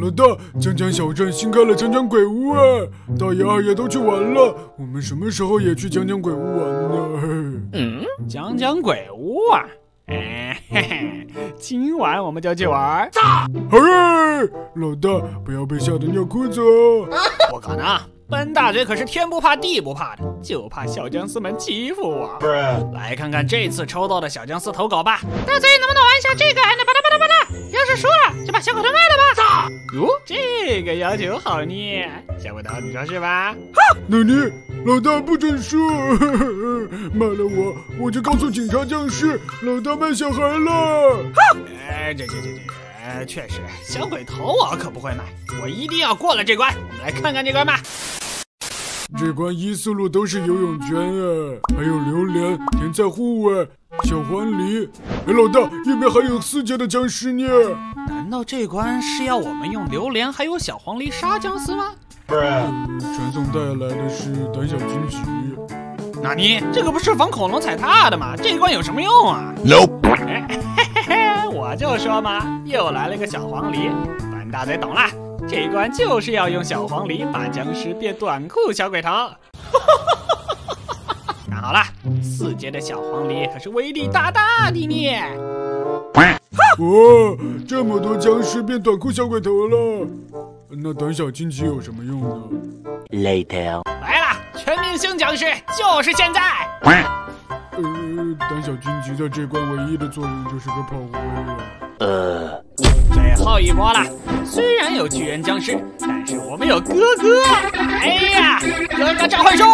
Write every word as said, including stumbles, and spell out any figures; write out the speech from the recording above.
老大，江江小镇新开了江江鬼屋啊！大爷二爷都去玩了，我们什么时候也去江江鬼屋玩呢？嗯，江江鬼屋啊！哎嘿嘿，今晚我们就去玩。走！哎，老大，不要被吓得尿裤子哦！不可能。 本大嘴可是天不怕地不怕的，就怕小僵尸们欺负我。来看看这次抽到的小僵尸投稿吧。大嘴能不能玩一下这个？那巴拉巴拉巴拉，要是输了就把小狗头卖了吧。操！哟，这个要求好呢。小狗头，你说是吧？哈！奶奶，老大不准输，卖了我我就告诉警察僵尸，老大卖小孩了。哈！哎，这这这这。 呃，确实，小鬼头我可不会买，我一定要过了这关。我们来看看这关吧。这关一四路都是游泳圈啊，还有榴莲、甜菜户啊、小黄梨。哎，老大，右边还有四阶的僵尸呢。难道这关是要我们用榴莲还有小黄梨杀僵尸吗？嗯、传送带来的是胆小惊喜。纳尼？这个不是防恐龙踩踏的吗？这一关有什么用啊 ？Nope。哎 我就说嘛，又来了个小黄梨，本大嘴懂了，这一关就是要用小黄梨把僵尸变短裤小鬼头。那好了，四节的小黄梨可是威力大大的呢。哦，这么多僵尸变短裤小鬼头了，那胆小惊奇有什么用呢 ？Later， 来了，全明星僵尸就是现在。呃 胆小荆棘在这关唯一的作用就是个炮灰了。呃，最后一波了。虽然有巨人僵尸，但是我们有哥哥。哎呀，哥哥召唤兽！